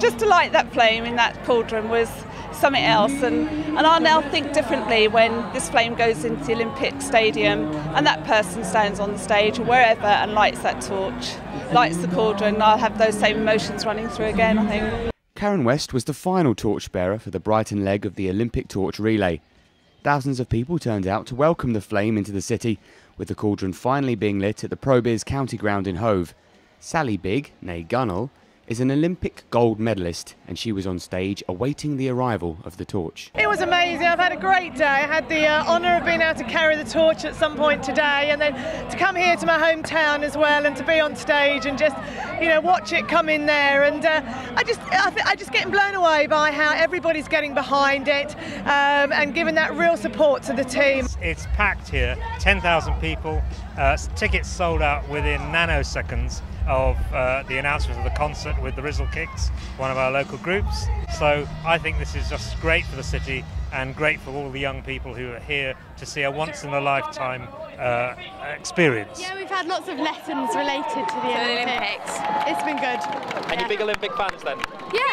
just to light that flame in that cauldron was something else, and I'll now think differently when this flame goes into the Olympic Stadium and that person stands on the stage or wherever and lights that torch, lights the cauldron. I'll have those same emotions running through again, I think. Karen West was the final torchbearer for the Brighton leg of the Olympic torch relay. Thousands of people turned out to welcome the flame into the city, with the cauldron finally being lit at the Probeers County Ground in Hove. Sally Big, née Gunnell, is an Olympic gold medalist, and she was on stage awaiting the arrival of the torch. It was amazing. I've had a great day. I had the honour of being able to carry the torch at some point today, and then to come here to my hometown as well, and to be on stage and just, you know, watch it come in there. And I just getting blown away by how everybody's getting behind it and giving that real support to the team. It's packed here, 10,000 people. Tickets sold out within nanoseconds of the announcement of the concert with the Rizzle Kicks, one of our local groups. So I think this is just great for the city and great for all the young people who are here to see a once-in-a-lifetime experience. Yeah, we've had lots of lessons related to the Olympics. It's been good. And yeah. You're big Olympic fans then? Yeah.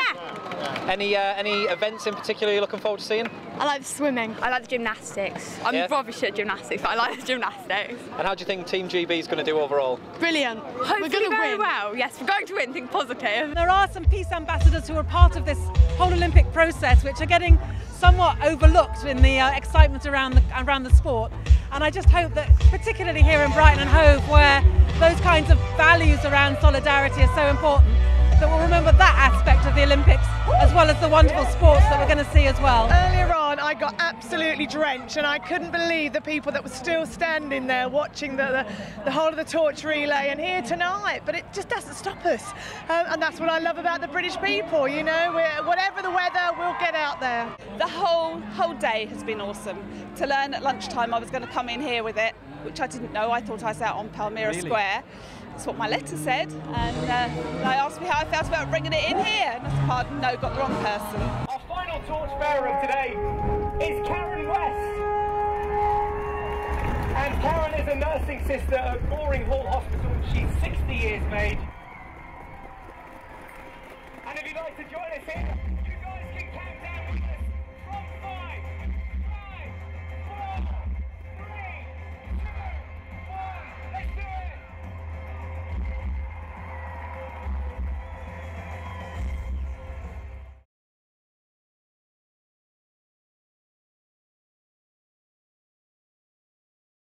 Any events in particular you're looking forward to seeing? I like swimming. I like the gymnastics. I'm rubbish at gymnastics, but I like the gymnastics. And how do you think Team GB is going to do overall? Brilliant. Hopefully we're going to win. Well, yes, we're going to win. Think positive. There are some peace ambassadors who are part of this whole Olympic process, which are getting somewhat overlooked in the excitement around the sport. And I just hope that, particularly here in Brighton and Hove, where those kinds of values around solidarity are so important, that we'll remember that aspect of the Olympics, as well as the wonderful sports that we're going to see as well. Earlier on, I got absolutely drenched, and I couldn't believe the people that were still standing there watching the whole of the torch relay, and here tonight. But it just doesn't stop us, and that's what I love about the British people. You know, whatever the weather, we'll get out there. The whole day has been awesome. To learn at lunchtime I was going to come in here with it, which I didn't know. I thought I was out on Palmyra Square. That's what my letter said, and I asked me how I felt about bringing it in here, and I said, pardon, no, got the wrong person. Our final torchbearer of today is Karen West, and Karen is a nursing sister at Goring Hall Hospital. She's 60 years of age, and if you'd like to join us here...